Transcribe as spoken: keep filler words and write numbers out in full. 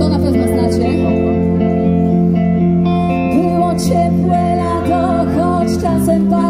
To na pewno znacie. Było ciepłe lato, choć czasem